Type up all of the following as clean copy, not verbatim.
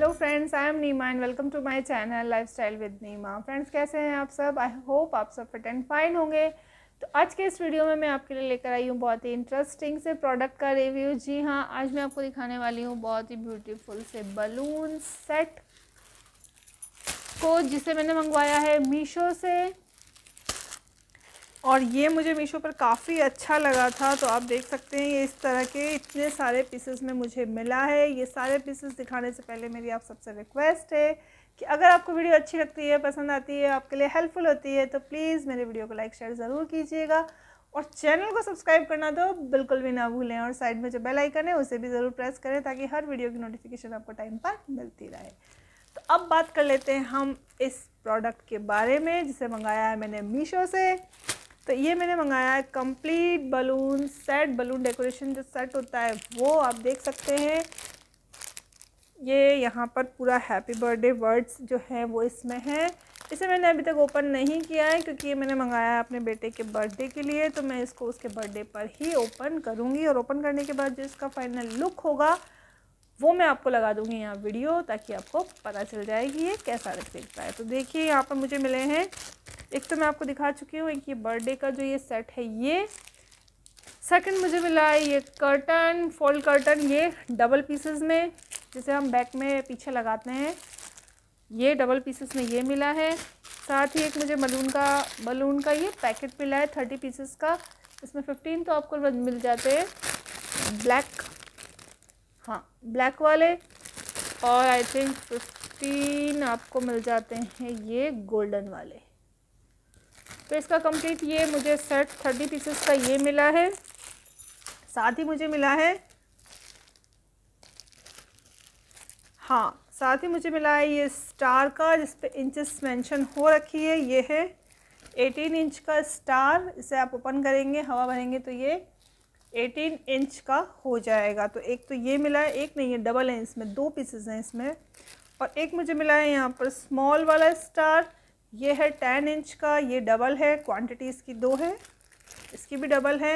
Hello friends, I am Neema and welcome to my channel lifestyle with Neema. Friends, कैसे हैं आप सब? आई होप आप सब फिट एंड फाइन होंगे। तो आज के इस वीडियो में मैं आपके लिए लेकर आई हूँ बहुत ही इंटरेस्टिंग से प्रोडक्ट का रिव्यू। जी हाँ, आज मैं आपको दिखाने वाली हूँ बहुत ही ब्यूटीफुल से बलून सेट को, जिसे मैंने मंगवाया है मीशो से। और ये मुझे मीशो पर काफ़ी अच्छा लगा था। तो आप देख सकते हैं ये इस तरह के इतने सारे पीसेस में मुझे मिला है। ये सारे पीसेस दिखाने से पहले मेरी आप सबसे रिक्वेस्ट है कि अगर आपको वीडियो अच्छी लगती है, पसंद आती है, आपके लिए हेल्पफुल होती है तो प्लीज़ मेरे वीडियो को लाइक शेयर ज़रूर कीजिएगा और चैनल को सब्सक्राइब करना तो बिल्कुल भी ना भूलें। और साइड में जो बेल आइकन है उसे भी ज़रूर प्रेस करें ताकि हर वीडियो की नोटिफिकेशन आपको टाइम पर मिलती रहे। तो अब बात कर लेते हैं हम इस प्रोडक्ट के बारे में जिसे मंगाया है मैंने मीशो से। तो ये मैंने मंगाया है complete balloon set, balloon decoration जो सेट होता है वो आप देख सकते हैं। ये यहाँ पर पूरा हैप्पी बर्थडे वर्ड्स जो है वो इसमें है। इसे मैंने अभी तक ओपन नहीं किया है क्योंकि ये मैंने मंगाया है अपने बेटे के बर्थडे के लिए, तो मैं इसको उसके बर्थडे पर ही ओपन करूँगी। और ओपन करने के बाद जो इसका फाइनल लुक होगा वो मैं आपको लगा दूँगी यहाँ वीडियो, ताकि आपको पता चल जाए कि ये कैसा लग सकता है। तो देखिए यहाँ पर मुझे मिले हैं, एक तो मैं आपको दिखा चुकी हूँ, एक ये बर्थडे का जो ये सेट है ये। सेकंड मुझे मिला है ये कर्टन, फोल्ड कर्टन, ये डबल पीसेस में जिसे हम बैक में पीछे लगाते हैं, ये डबल पीसेस में ये मिला है। साथ ही एक मुझे बलून का ये पैकेट मिला है 30 पीसेस का। इसमें 15 तो आपको मिल जाते हैं ब्लैक, हाँ ब्लैक वाले, और आई थिंक 15 आपको मिल जाते हैं ये गोल्डन वाले। तो इसका कंप्लीट ये मुझे सेट 30 पीसेस का ये मिला है। साथ ही मुझे मिला है, हाँ साथ ही मुझे मिला है ये स्टार का, जिस पे इंचेस मेंशन हो रखी है। ये है 18 इंच का स्टार, इसे आप ओपन करेंगे, हवा भरेंगे तो ये 18 इंच का हो जाएगा। तो एक तो ये मिला है, एक नहीं है डबल है, इसमें दो पीसेस हैं इसमें। और एक मुझे मिला है यहाँ पर स्मॉल वाला स्टार, ये है 10 इंच का, ये डबल है, क्वांटिटी इसकी दो है, इसकी भी डबल है।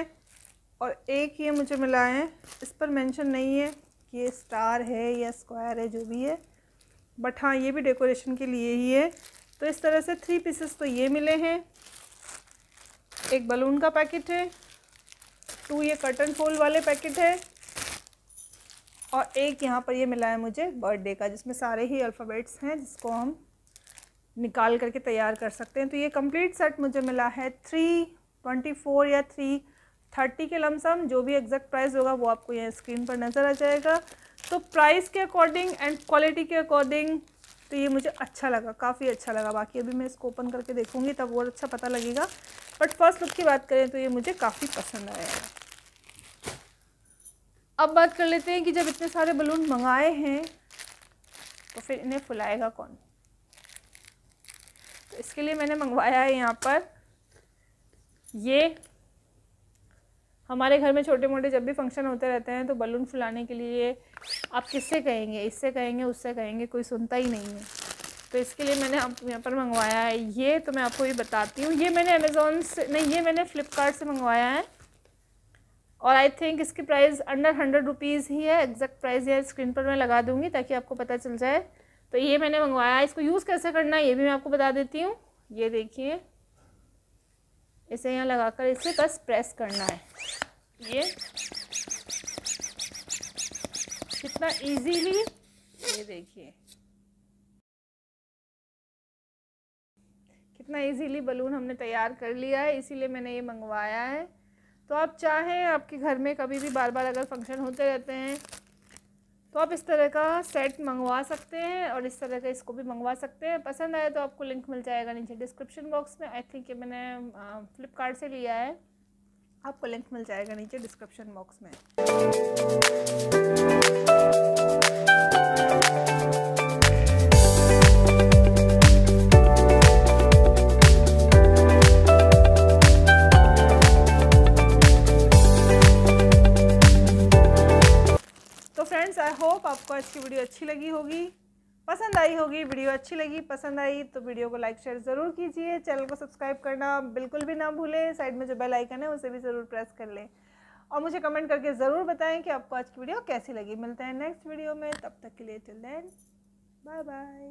और एक ये मुझे मिला है, इस पर मेंशन नहीं है कि ये स्टार है या स्क्वायर है जो भी है, बट हाँ ये भी डेकोरेशन के लिए ही है। तो इस तरह से 3 पीसेस तो ये मिले हैं, एक बलून का पैकेट है, 2 ये कर्टन फोल वाले पैकेट है, और एक यहाँ पर ये मिला है मुझे बर्थडे का, जिसमें सारे ही अल्फ़ाबेट्स हैं जिसको हम निकाल करके तैयार कर सकते हैं। तो ये कंप्लीट सेट मुझे मिला है 324 या 330 के लमसम, जो भी एग्जैक्ट प्राइस होगा वो आपको यहाँ स्क्रीन पर नज़र आ जाएगा। तो प्राइस के अकॉर्डिंग एंड क्वालिटी के अकॉर्डिंग तो ये मुझे अच्छा लगा, काफ़ी अच्छा लगा। बाकी अभी मैं इसको ओपन करके देखूँगी तब और अच्छा पता लगेगा, बट फर्स्ट लुक की बात करें तो ये मुझे काफ़ी पसंद आया। अब बात कर लेते हैं कि जब इतने सारे बलून मंगाए हैं तो फिर इन्हें फुलाएगा कौन। तो इसके लिए मैंने मंगवाया है यहाँ पर ये, हमारे घर में छोटे मोटे जब भी फंक्शन होते रहते हैं तो बलून फुलाने के लिए आप किससे कहेंगे, इससे कहेंगे, उससे कहेंगे, कोई सुनता ही नहीं है। तो इसके लिए मैंने आप यहाँ पर मंगवाया है ये। तो मैं आपको भी बताती हूँ, ये मैंने अमेज़ॉन से नहीं, ये मैंने फ्लिपकार्ट से मंगवाया है। और आई थिंक इसकी प्राइस अंडर 100 रुपीज़ ही है, एग्जैक्ट प्राइस यह स्क्रीन पर मैं लगा दूँगी ताकि आपको पता चल जाए। तो ये मैंने मंगवाया, इसको यूज़ कैसे करना है ये भी मैं आपको बता देती हूँ। ये देखिए, इसे यहाँ लगाकर इसे बस प्रेस करना है। ये कितना इजीली, ये देखिए कितना इजीली बलून हमने तैयार कर लिया है, इसीलिए मैंने ये मंगवाया है। तो आप चाहें आपके घर में कभी भी बार बार अगर फंक्शन होते रहते हैं तो आप इस तरह का सेट मंगवा सकते हैं और इस तरह का इसको भी मंगवा सकते हैं। पसंद आए तो आपको लिंक मिल जाएगा नीचे डिस्क्रिप्शन बॉक्स में। आई थिंक ये मैंने फ्लिपकार्ट से लिया है, आपको लिंक मिल जाएगा नीचे डिस्क्रिप्शन बॉक्स में। आई होप आपको आज की वीडियो अच्छी लगी होगी, पसंद आई होगी। वीडियो अच्छी लगी, पसंद आई तो वीडियो को लाइक शेयर ज़रूर कीजिए, चैनल को सब्सक्राइब करना बिल्कुल भी ना भूलें, साइड में जो बेल आइकन है उसे भी ज़रूर प्रेस कर लें। और मुझे कमेंट करके ज़रूर बताएं कि आपको आज की वीडियो कैसी लगी। मिलते हैं नेक्स्ट वीडियो में, तब तक के लिए टिल देन। Bye bye.